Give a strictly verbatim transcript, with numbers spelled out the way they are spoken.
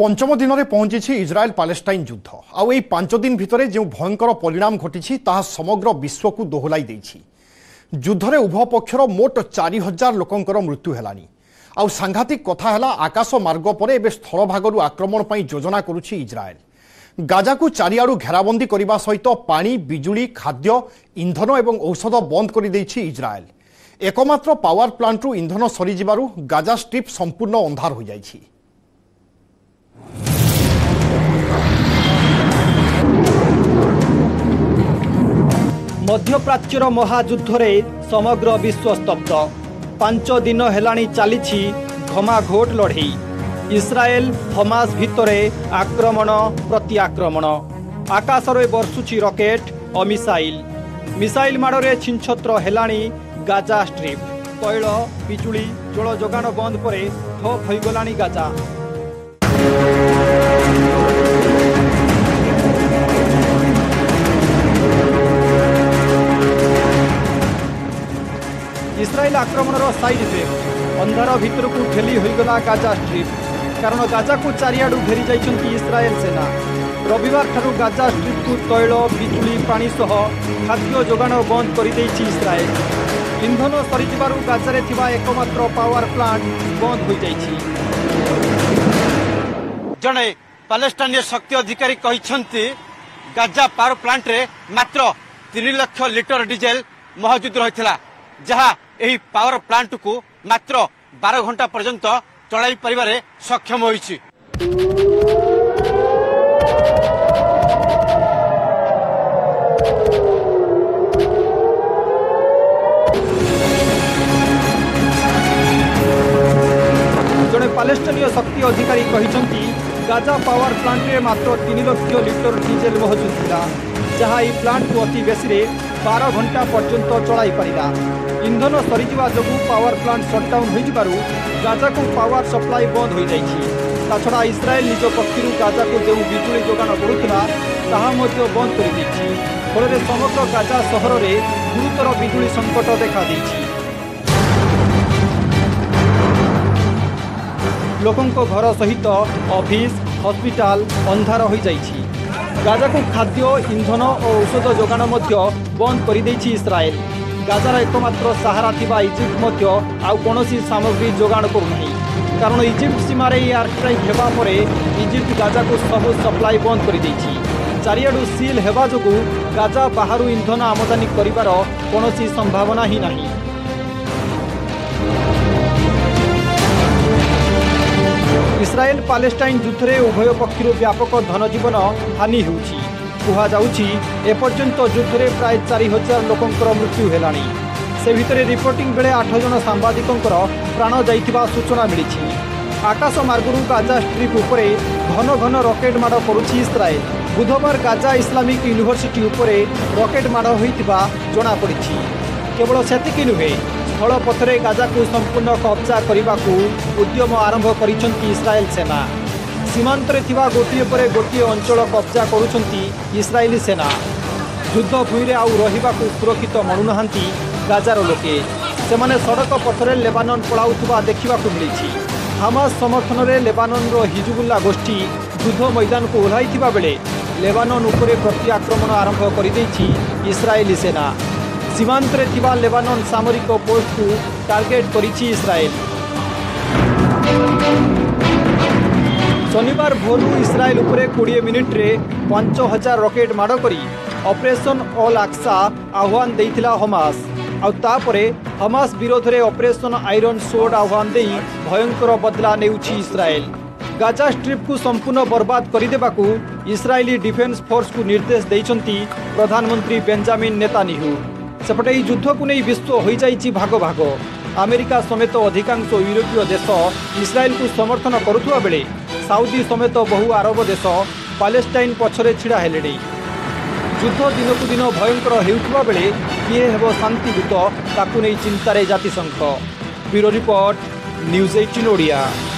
पंचम दिन में पहुंची इजराइल पालेस्टाइन युद्ध आई पांच दिन भितर जो भयंकर परिणाम घटी समग्र विश्व को दोहलाई देछि। युद्धरे उभय पक्षर मोट चारि हजार लोकंकर मृत्यु हेलानी। आउ सांघातिक कथा हेला आकाश मार्ग पर एबे स्थल भागरु आक्रमण पई योजना करुछि इजराइल। गाजा को चारिआडु घेराबंदी करबा सहित पानी बिजुली खाद्य इंधन एवं औषध बंद करि दैछि इजराइल। एकमात्र पावर प्लांट रु इंधन सरी जिबारु गाजा स्ट्रिप संपूर्ण अंधार हो जाइछि। मध्यप्राच्यर महायुद्ध रे समग्र विश्व स्तब्ध। पांच दिन हेलाणी चालिछि घमाघोट लड़े। इस्राएल हमास भितरे आक्रमण प्रति आक्रमण। आकाशर बर्षुछि रॉकेट और मिसाइल। मिसाइल माड़े छिन्छत्र हेलाणी गाजा स्ट्रिप। तैल बिजुली जल जोगाण बंद पर ठप होगलाणी गाजा। इस्राएल आक्रमण साइड इफेक्ट अंधार भितर को ठेली होगला गाजा स्ट्रिप। कारण गाजा को चारिआडू घेरी जाइछन्ती इस्राएल सेना। रविवार ठारू गाजा स्ट्रिप को तैल बिजुली पानी सह खाद्य जोगाण बंद कर देछि इस्राएल। इंधन सरीजिबारु गाजा रे थिबा एकमात्र पावर प्लांट बंद हो जाइछि। जने पालेस्टाइन शक्ति अधिकारी कहिछन्ती गाजा पावर प्लांट रे मात्र तीन लाख लिटर डीजेल मौजूद रहितला, जहा एही पावर प्लांट को मात्र बारह घंटा पर्यंत चलाई परिवारे सक्षम होइछि। जने पालेस्टाइन शक्ति अधिकारी कहिछन्ती गाजा पावर प्लांट रे मात्र तीन लाख लिटर डीजेल मौजूद थिला, जहा ई प्लांट को अति बेसी रे बारह घंटा पर्यंत चलाई पारिला। इंधन सरीजा जो पावर प्लांट शटडाउन हो जु गाजा को पावर सप्लाई बंद हो जाड़ा। इस्राएल निज पक्षर गाजा को जो बिजुली जोगाण करूला ताहा बंद कर फल समग्र गाजा सहर में गुरुतर बिजुली संकट देखा देछि। लोकों घर सहित ऑफिस हॉस्पिटल अंधार हो जाइछि। गाजा को खाद्य इंधन और औषध जोगाण बंद कर देछि इस्राएल। गाजार एकमात्र सहारा थिबा इजिप्ट आउ कोनोसी सामग्री जोगाण करुनाही। कारण इजिप्ट सीमार एयरस्ट्राइक हेबा परे इजिप्ट गाजा को सब सप्लाई बंद कर देछि। चारिआडू सील हेबा जोगु गाजा बाहरु इंधन आमदानी करिवार कोनोसी संभावना ही नाही। इस्राएल पालेस्टाइन युद्ध में उभय पक्षर व्यापक धनजीवन हानि होउछि। कुहाजाउछि एपर्यंत युद्ध में प्राय चारि हजार लोकंकर मृत्यु हेलाणी। से भितरे रिपोर्टिंग बेले आठ जन सांबादिकंकर प्राण जाइथिबा सूचना मिलिछि। आकाश मार्गरु गाजा स्ट्रिप उपरे घन घन रॉकेट माड़ करुछि इस्राएल। बुधवार गाजा इस्लामिक यूनिवर्सिटी उपरे रॉकेट माड़ होइथिबा जणा पड़िछि। केवल सेतिकि नुहे स्थल पथरे गाजा को संपूर्ण कब्जा करने को उद्यम आरंभ करिसेंती इस्राएल सेना। सीमांत रे थिबा गोटिए परे गोटिए अंचल कब्जा करुसेंती इस्राएली सेना। युद्ध भूमि रे आउ रहिबा को सुरक्षित मनुनाहांती गाजार लोके। सेमाने सड़क पथरे लेबानन पलाउथुबा देखिबा को मिलिछि। हामास समर्थन रे लेबानन रो हिजबुल्ला गोष्ठी युद्ध मैदान को ओह्लाइथिबा बेले लेबानन उपरे प्रत्याक्रमण आरंभ करि दैछि इस्राएली सेना। सीमांत रे थिबा लेबानन सामरिक पोस्ट को टार्गेट करिछि इस्राएल। शनिवार भोरू इस्राएल उपरे बीस मिनट रे पांच हजार रॉकेट माड़ करी ऑपरेशन अल आक्सा आह्वान देइथिला हमास। आ तापरे हमास विरोध रे ऑपरेशन आयरन सोर्ड आह्वान देई भयंकर बदला नेउछि इस्राएल। गाजा स्ट्रिप को संपूर्ण बर्बाद करदेबाकू इस्राएली डिफेन्स फोर्स को निर्देश देइछन्ती प्रधानमंत्री बेंजामिन नेतान्याहू। सेपटे युद्ध को नहीं विश्व हो जाइछि भाग भाग। अमेरिका समेत अधिकांश यूरोपीय देश इस्राएल को समर्थन करुवा बेले साउदी समेत बहु आरब देश पालेस्टाइन पछरे छिड़ा हेले। युद्ध दिनकू दिन भयंकर होता बेले किए हेबो शांतिदूत ताकू नहीं चिंतार जातिसंघ। ब्यूरो रिपोर्ट न्यूज़ अठारह ओडिया।